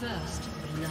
First blood.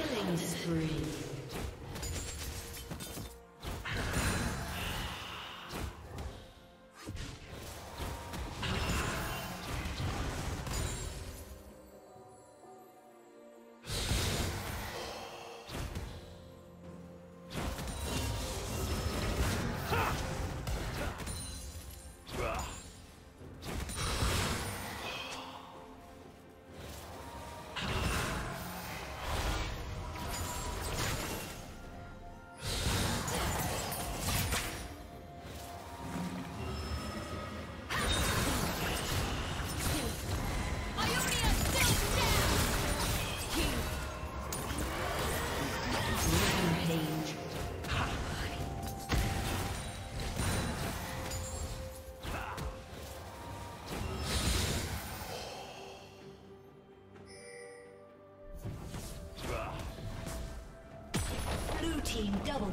Killing spree. Double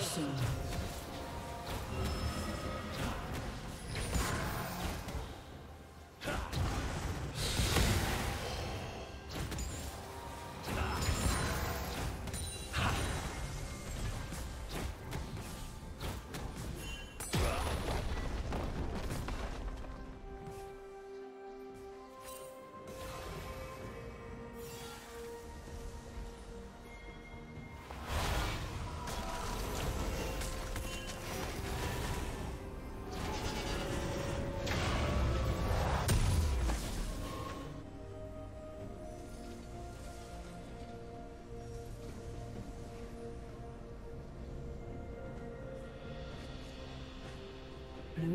Soon. Blue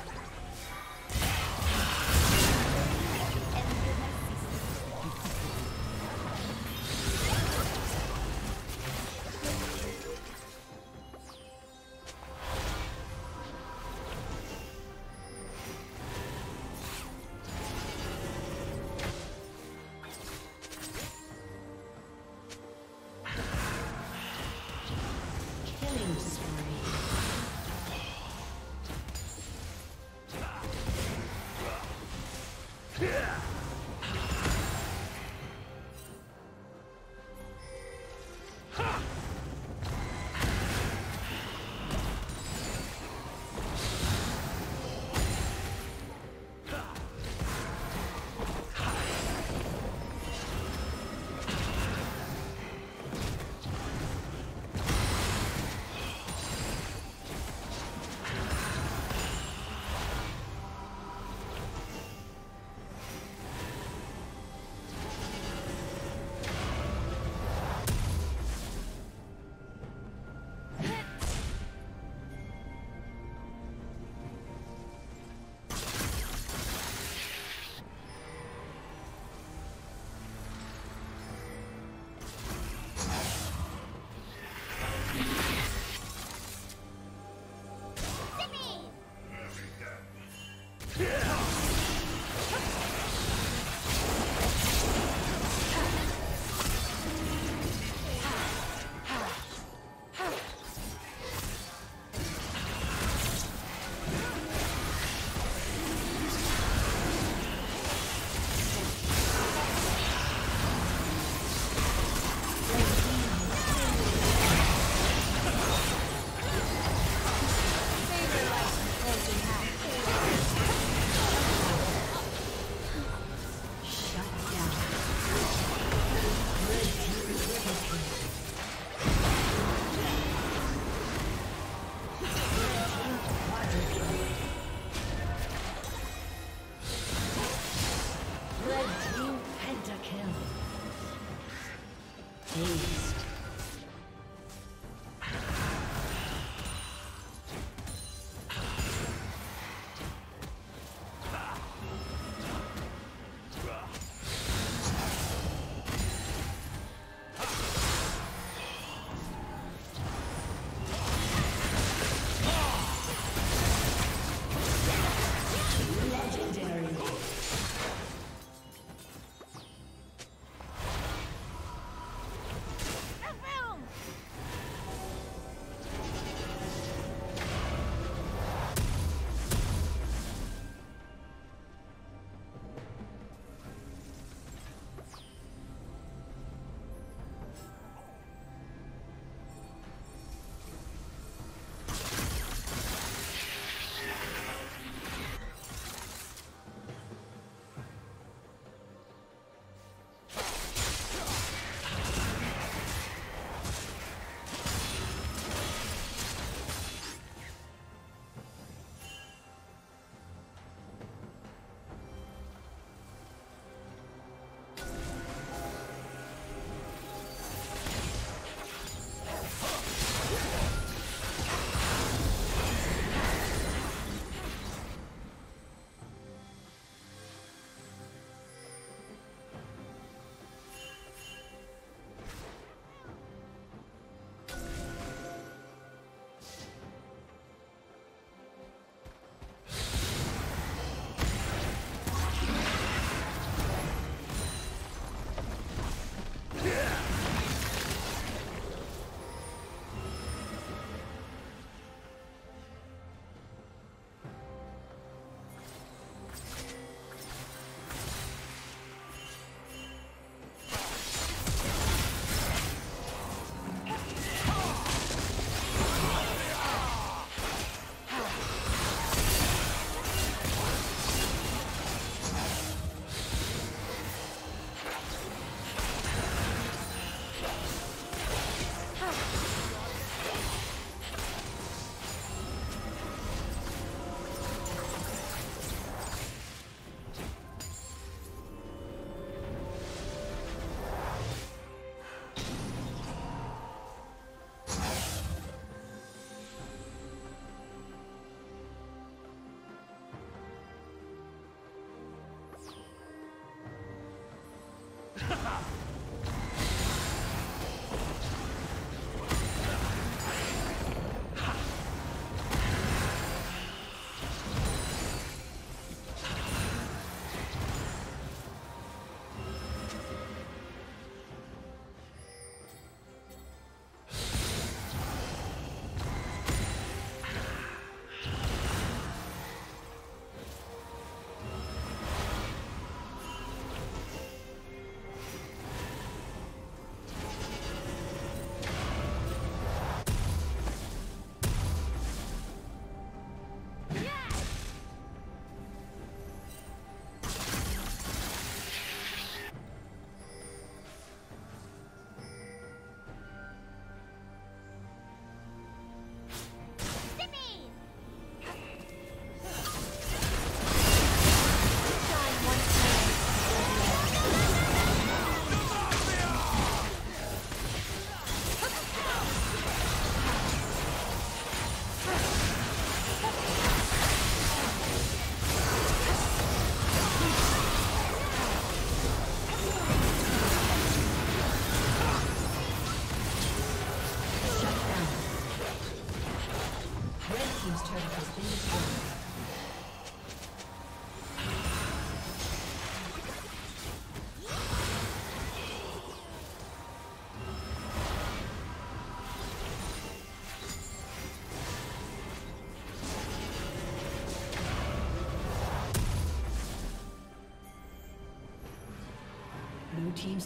Blue team's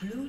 Blue